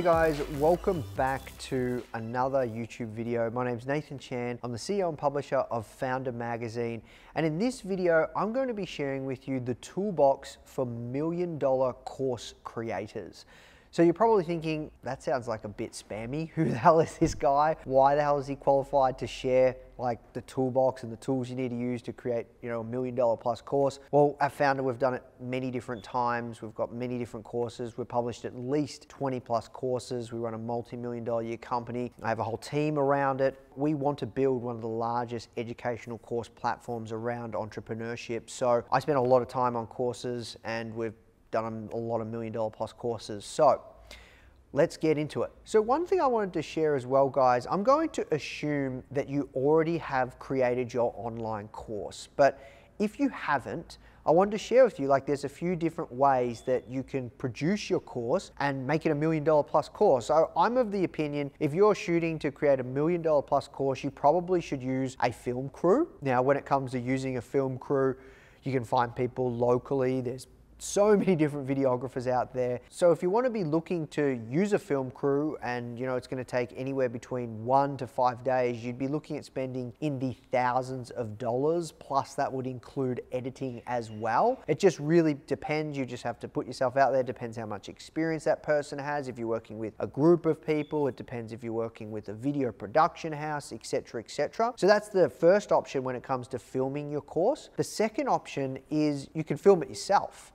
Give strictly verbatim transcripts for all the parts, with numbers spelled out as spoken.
Hey guys, welcome back to another YouTube video. My name's Nathan Chan. I'm the C E O and publisher of Foundr Magazine. And in this video, I'm going to be sharing with you the toolbox for million dollar course creators. So you're probably thinking, that sounds like a bit spammy. Who the hell is this guy? Why the hell is he qualified to share like the toolbox and the tools you need to use to create, you know, a million dollar plus course? Well, at Foundr, we've done it many different times. We've got many different courses. We've published at least twenty plus courses. We run a multi-million dollar year company. I have a whole team around it. We want to build one of the largest educational course platforms around entrepreneurship. So I spent a lot of time on courses and we've done a lot of million dollar plus courses. So let's get into it. So one thing I wanted to share as well, guys, I'm going to assume that you already have created your online course, but if you haven't, I wanted to share with you, like there's a few different ways that you can produce your course and make it a million dollar plus course. So I'm of the opinion, if you're shooting to create a million dollar plus course, you probably should use a film crew. Now, when it comes to using a film crew, you can find people locally. There's so many different videographers out there. So if you want to be looking to use a film crew and you know it's going to take anywhere between one to five days, you'd be looking at spending in the thousands of dollars, plus that would include editing as well. It just really depends. You just have to put yourself out there. It depends how much experience that person has. If you're working with a group of people, it depends if you're working with a video production house, et cetera, et cetera. So that's the first option when it comes to filming your course. The second option is you can film it yourself.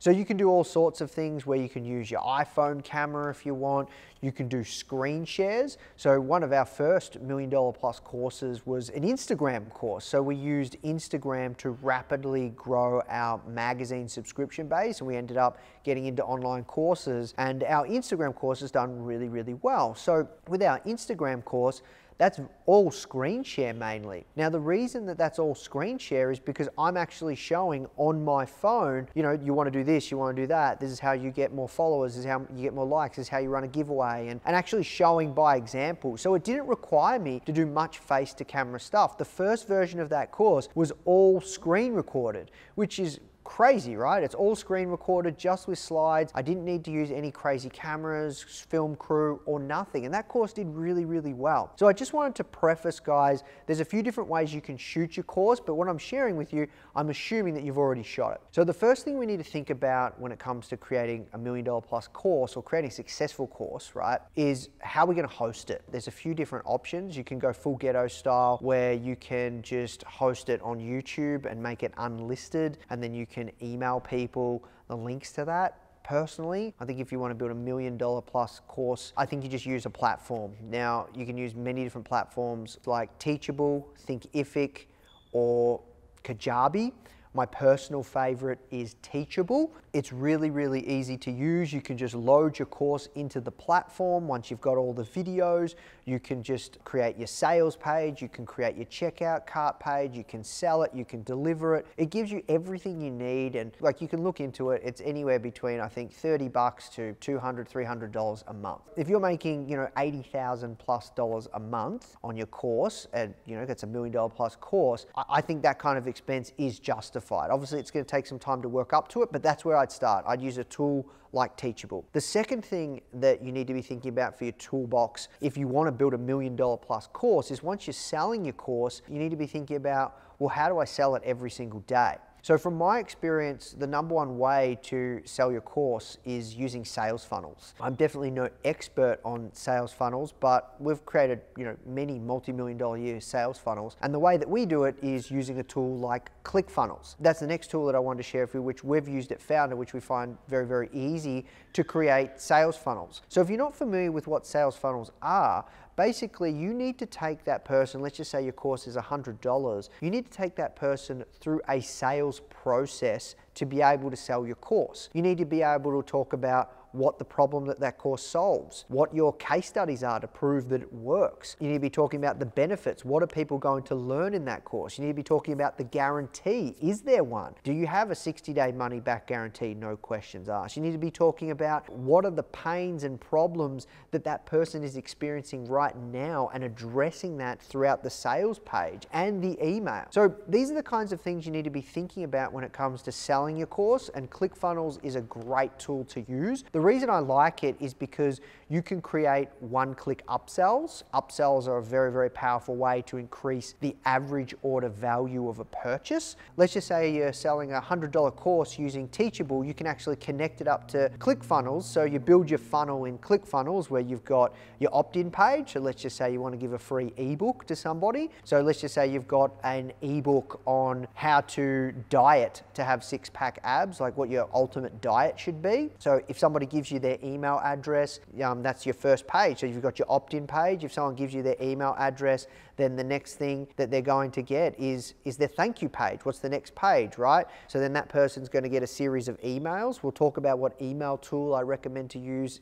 So you can do all sorts of things where you can use your iPhone camera if you want. You can do screen shares. So one of our first million dollar plus courses was an Instagram course. So we used Instagram to rapidly grow our magazine subscription base, and we ended up getting into online courses, and our Instagram course has done really, really well. So with our Instagram course, that's all screen share mainly. Now, the reason that that's all screen share is because I'm actually showing on my phone, you know, you wanna do this, you wanna do that, this is how you get more followers, this is how you get more likes, this is how you run a giveaway, and, and actually showing by example. So it didn't require me to do much face to camera stuff. The first version of that course was all screen recorded, which is crazy, right? It's all screen recorded, just with slides. I didn't need to use any crazy cameras, film crew, or nothing. And that course did really, really well. So I just wanted to preface, guys, there's a few different ways you can shoot your course, but what I'm sharing with you, I'm assuming that you've already shot it. So the first thing we need to think about when it comes to creating a million dollar plus course or creating a successful course, right, is how we're gonna host it. There's a few different options. You can go full ghetto style where you can just host it on YouTube and make it unlisted, and then you can Can email people the links to that. Personally, I think if you want to build a million dollar plus course, I think you just use a platform. Now, you can use many different platforms like Teachable, Thinkific, or Kajabi. My personal favorite is Teachable. It's really, really easy to use. You can just load your course into the platform. Once you've got all the videos, you can just create your sales page, you can create your checkout cart page, you can sell it, you can deliver it. It gives you everything you need, and like you can look into it, it's anywhere between, I think, thirty bucks to two hundred, three hundred dollars a month. If you're making, you know, eighty thousand plus dollars a month on your course, and you know, that's a million dollar plus course, I, I think that kind of expense is justified. Obviously, it's going to take some time to work up to it, but that's where I'd start. I'd use a tool like Teachable. The second thing that you need to be thinking about for your toolbox, if you want to build a million dollar plus course, is once you're selling your course, you need to be thinking about, well, how do I sell it every single day? So from my experience, the number one way to sell your course is using sales funnels. I'm definitely no expert on sales funnels, but we've created, you know, many multi-million dollar year sales funnels. And the way that we do it is using a tool like ClickFunnels. That's the next tool that I wanted to share with you, which we've used at Foundr, which we find very, very easy to create sales funnels. So if you're not familiar with what sales funnels are, basically, you need to take that person, let's just say your course is one hundred dollars, you need to take that person through a sales process to be able to sell your course. You need to be able to talk about what the problem that that course solves, what your case studies are to prove that it works. You need to be talking about the benefits. What are people going to learn in that course? You need to be talking about the guarantee. Is there one? Do you have a sixty day money back guarantee? No questions asked. You need to be talking about what are the pains and problems that that person is experiencing right now and addressing that throughout the sales page and the email. So these are the kinds of things you need to be thinking about when it comes to selling your course, and ClickFunnels is a great tool to use. The The reason I like it is because you can create one-click upsells. Upsells are a very, very powerful way to increase the average order value of a purchase. Let's just say you're selling a one hundred dollar course using Teachable, you can actually connect it up to ClickFunnels. So you build your funnel in ClickFunnels where you've got your opt-in page. So let's just say you want to give a free ebook to somebody. So let's just say you've got an ebook on how to diet to have six-pack abs, like what your ultimate diet should be. So if somebody gives you their email address, um, that's your first page. So you've got your opt-in page. If someone gives you their email address, then the next thing that they're going to get is, is their thank you page. What's the next page, right? So then that person's going to get a series of emails. We'll talk about what email tool I recommend to use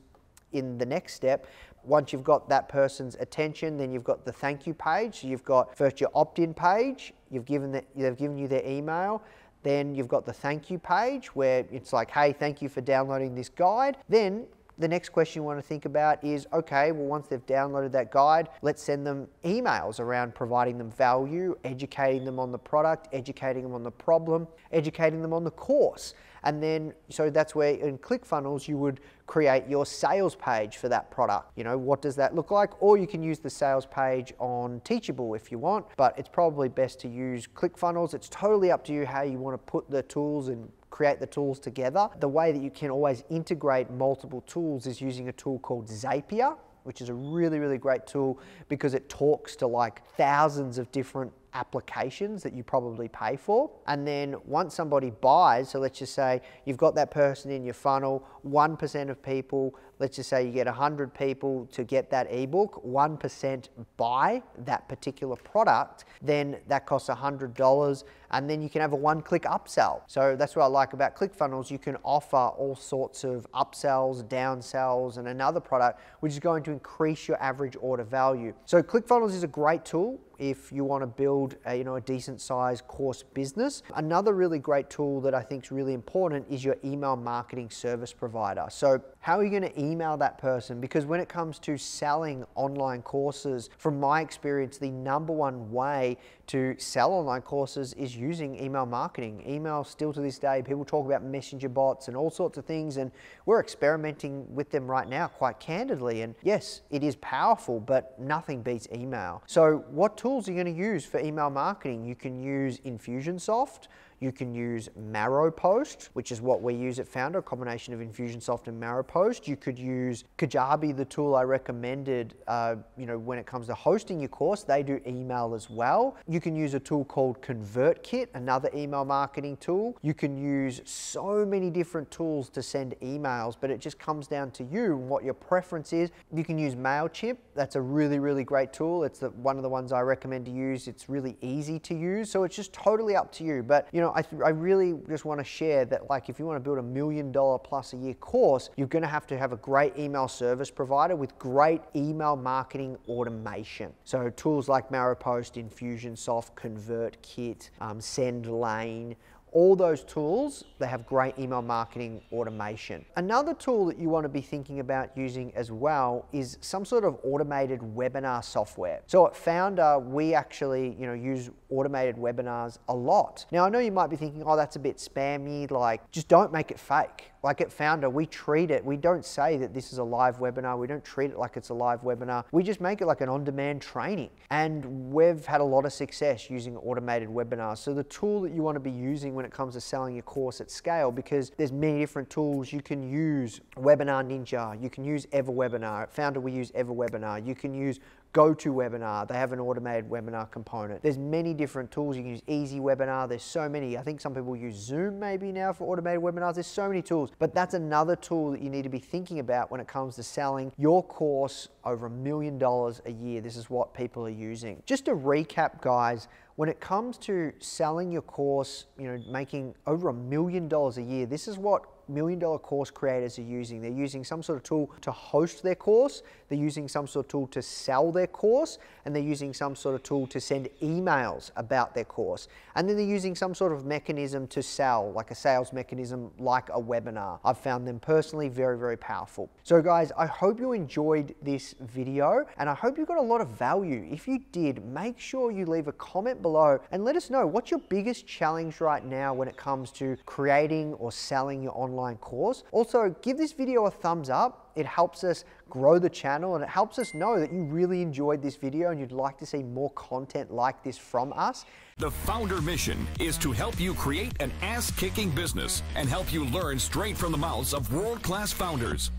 in the next step. Once you've got that person's attention, then you've got the thank you page. So you've got first your opt-in page. You've given the, they've given you their email. Then you've got the thank you page where it's like, hey, thank you for downloading this guide. Then the next question you want to think about is, okay, well, once they've downloaded that guide, let's send them emails around providing them value, educating them on the product, educating them on the problem, educating them on the course. And then, so that's where in ClickFunnels, you would create your sales page for that product. You know, what does that look like? Or you can use the sales page on Teachable if you want, but it's probably best to use ClickFunnels. It's totally up to you how you want to put the tools and create the tools together. The way that you can always integrate multiple tools is using a tool called Zapier, which is a really, really great tool because it talks to like thousands of different applications that you probably pay for. And then once somebody buys, so let's just say you've got that person in your funnel, one percent of people, let's just say you get one hundred people to get that ebook, one percent buy that particular product, then that costs one hundred dollars, and then you can have a one-click upsell. So that's what I like about ClickFunnels. You can offer all sorts of upsells, downsells, and another product, which is going to increase your average order value. So ClickFunnels is a great tool if you want to build a, you know, a decent sized course business. Another really great tool that I think is really important is your email marketing service provider. So how are you going to email that person? Because when it comes to selling online courses, from my experience, the number one way to sell online courses is using email marketing. Email still to this day, people talk about messenger bots and all sorts of things, and we're experimenting with them right now quite candidly. And yes, it is powerful, but nothing beats email. So what tools are you going to use for email marketing? You can use Infusionsoft. You can use MaroPost, which is what we use at Foundr, a combination of Infusionsoft and MaroPost. You could use Kajabi, the tool I recommended, uh, you know, when it comes to hosting your course. They do email as well. You can use a tool called ConvertKit, another email marketing tool. You can use so many different tools to send emails, but it just comes down to you and what your preference is. You can use Mailchimp. That's a really, really great tool. It's the, one of the ones I recommend to use. It's really easy to use, so it's just totally up to you. But, you know, I, I really just want to share that, like, if you want to build a million dollar plus a year course, you're going to have to have a great email service provider with great email marketing automation. So tools like MaroPost, Infusionsoft, ConvertKit, um, Sendlane, all those tools, they have great email marketing automation. Another tool that you want to be thinking about using as well is some sort of automated webinar software. So at Foundr, we actually, you know, use automated webinars a lot. Now, I know you might be thinking, oh, that's a bit spammy, like, just don't make it fake. Like at Foundr, we treat it, we don't say that this is a live webinar, we don't treat it like it's a live webinar, we just make it like an on-demand training. And we've had a lot of success using automated webinars. So the tool that you want to be using when it comes to selling your course at scale, because there's many different tools you can use. Webinar Ninja, you can use EverWebinar. At Foundr, we use EverWebinar. You can use GoToWebinar, they have an automated webinar component. There's many different tools. You can use EasyWebinar. There's so many. I think some people use Zoom maybe now for automated webinars. There's so many tools, but that's another tool that you need to be thinking about when it comes to selling your course over a million dollars a year. This is what people are using. Just to recap, guys, when it comes to selling your course, you know, making over a million dollars a year, this is what million dollar course creators are using. They're using some sort of tool to host their course, they're using some sort of tool to sell their course, and they're using some sort of tool to send emails about their course. And then they're using some sort of mechanism to sell, like a sales mechanism, like a webinar. I've found them personally very, very powerful. So guys, I hope you enjoyed this video, and I hope you got a lot of value. If you did, make sure you leave a comment below and let us know what's your biggest challenge right now when it comes to creating or selling your online online course. Also, give this video a thumbs up. It helps us grow the channel and it helps us know that you really enjoyed this video and you'd like to see more content like this from us. The Foundr mission is to help you create an ass-kicking business and help you learn straight from the mouths of world-class founders.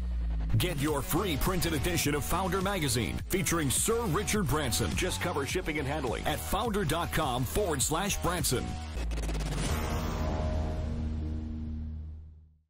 Get your free printed edition of Foundr Magazine featuring Sir Richard Branson. Just cover shipping and handling at foundr dot com forward slash Branson.